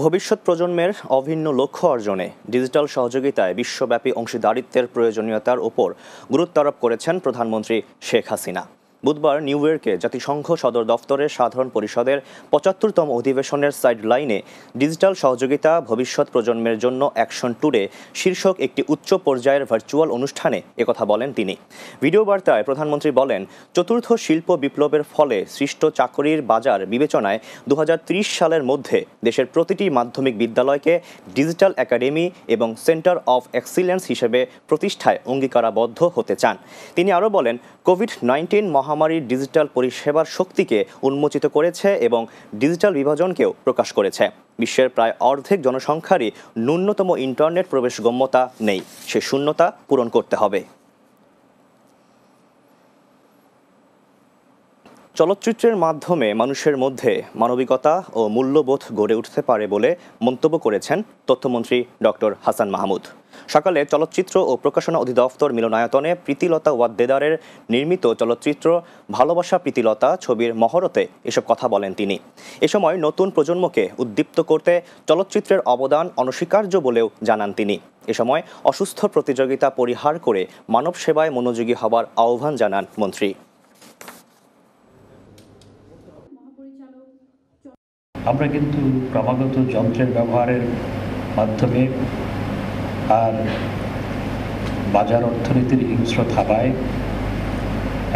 भविष्यत प्रजन्मेर अभिन्न लक्ष्य अर्जने डिजिटल सहयोगिताय विश्वव्यापी अंशीदारित्वेर प्रयोजनीयतार ओपर गुरुत्व आरोप करेछेन प्रधानमंत्री शेख हासिना। बुधवार निउयॉर्के जातिसंघ सदर दफ्तरे साधारण परिषदेर 75तम अधिवेशनेर साइडलाइने डिजिटल सहयोगिता भविष्यत प्रजन्मेर जन्य एक्शन टूरे शीर्षक एकटी उच्च पर्यायेर भार्चुअल अनुष्ठाने एकथा बोलेन तिनि। भिडियो बार्ताय प्रधानमंत्री बोलेन, चतुर्थ शिल्प विप्लबेर फले सृष्ट चाकरिर बाजार विवेचनाय 2030 सालेर मध्ये देशेर प्रतिटी माध्यमिक विद्यालयके डिजिटल एकाडेमी एवं सेंटर अफ एक्सिलेंस हिसेबे प्रतिष्ठाय अंगीकारबद्ध होते चान। तिनि आरो बोलेन, कोविड-19 महामारी डिजिटल परिसेवार शक्ति के उन्मोचित करेছে এবং डिजिटल विभाजन के प्रकाश करेছে। विश्व प्राय अर्धेक जनसंख्यार न्यूनतम इंटरनेट प्रवेशगम्यता नहीं, से शून्यता पूरण करते हैं। चलचित्रेर माध्यमे मानुषेर मध्ये मानविकता और मूल्यबोध गड़े उठते पारे बोले मंतब्य करेছেন तथ्यमंत्री डॉक्टर हासान महमूद। सकाले चलचित्र और प्रकाशना अधिदफ्तर मिलनायतने प्रीतिलता वाद्देदारेर निर्मित चलचित्र भालोबासा प्रीतिलता छबिर महरते एसब कथा बोलेन तिनि। ए समय नतून प्रजन्मके उद्दीप्त करते चलचित्रेर अवदान अनस्वीकार्य बोलेओ जानान तिनि। ए समय असुस्थ प्रतियोगिता परिहार करे मानव सेवाय मनोयोगी हबार आह्वान जानान मंत्री। আমরা কিন্তু ক্রমাগত যন্ত্রের ব্যবহারের মাধ্যমে আর বাজার অর্থনীতির হিংস্র থাবায়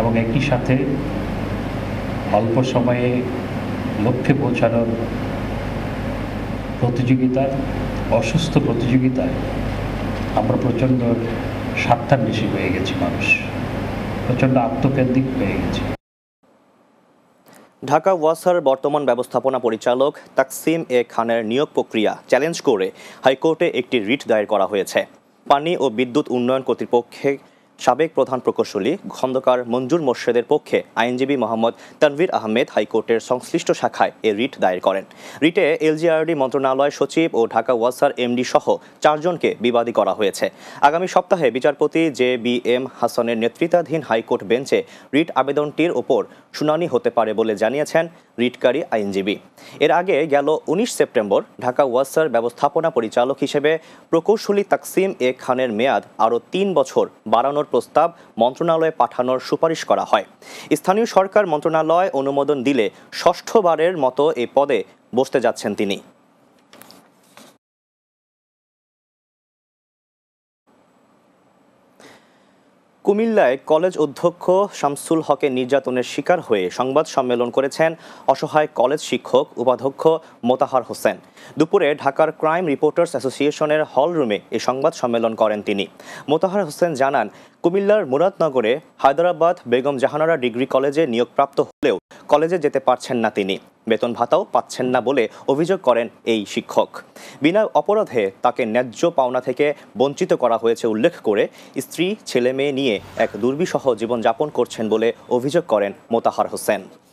এবং একই সাথে অল্প সময়ে লক্ষ্যে পৌঁছানোর প্রতিযোগিতার অসুস্থ প্রতিযোগিতায় আমরা প্রচণ্ড স্বার্থান্বেষী হয়ে গেছি, মানুষ প্রচণ্ড আত্মকেন্দ্রিক হয়ে গেছে। ঢাকা ওয়াসার বর্তমান ব্যবস্থাপনা পরিচালক তাকসিম এ খানের নিয়োগ প্রক্রিয়া চ্যালেঞ্জ করে হাইকোর্টে একটি রিট দায়ের করা হয়েছে। পানি ও বিদ্যুৎ উন্নয়ন কর্তৃপক্ষের সাবেক প্রধান প্রকৌশলী খন্দকার মঞ্জুর মোর্শেদের পক্ষে আইনজীবী মোহাম্মদ তানভীর আহমেদ হাইকোর্টের সংশ্লিষ্ট শাখায় এ রিট দায়ের করেন। রিটে এলজিআরডি মন্ত্রণালয় সচিব ও ঢাকা ওয়াসার এমডি সহ চারজনকে বিবাদী করা হয়েছে। আগামী সপ্তাহে বিচারপতি জে.বি.এম হাসানের নেতৃত্বাধীন হাইকোর্ট বেঞ্চে রিট আবেদনটির ওপর শুনানি হতে পারে বলে জানিয়েছেন রিটকারী আইনজীবী। এর আগে গেল 19 সেপ্টেম্বর ঢাকা ওয়াসার ব্যবস্থাপনা পরিচালক হিসেবে প্রকৌশলী তাকসিম এ খানের মেয়াদ আরও 3 বছর বাড়ানোর প্রস্তাব মন্ত্রণালয়ে পাঠানোর সুপারিশ করা হয়। স্থানীয় সরকার মন্ত্রণালয় অনুমোদন দিলে ৬ষ্ঠবারের মতো এই পদে বসতে যাচ্ছেন তিনি। কুমিল্লায় কলেজ অধ্যক্ষ শামসুল হকের নির্যাতনের শিকার হয়ে সংবাদ সম্মেলন করেছেন অসহায় কলেজ শিক্ষক উপাধ্যক্ষ মোতাহার হোসেন। দুপুরে ঢাকার ক্রাইম রিপোর্টার্স অ্যাসোসিয়েশনের হলরুমে এই সংবাদ সম্মেলন করেন তিনি। মোতাহার হোসেন জানান, কুমিল্লার মুরাদনগরে হায়দরাবাদ বেগম জাহানারা ডিগ্রি কলেজে নিয়োগপ্রাপ্ত হলেও কলেজে যেতে পারছেন না তিনি। বেতন ভাতাও পাচ্ছেন না বলে অভিযোগ করেন এই শিক্ষক। বিনা অপরাধে তাকে ন্যায্য পাওনা থেকে বঞ্চিত করা হয়েছে উল্লেখ করে স্ত্রী ছেলে মেয়ে নিয়ে এক দুর্বিষহ জীবনযাপন করছেন বলে অভিযোগ করেন মোতাহার হোসেন।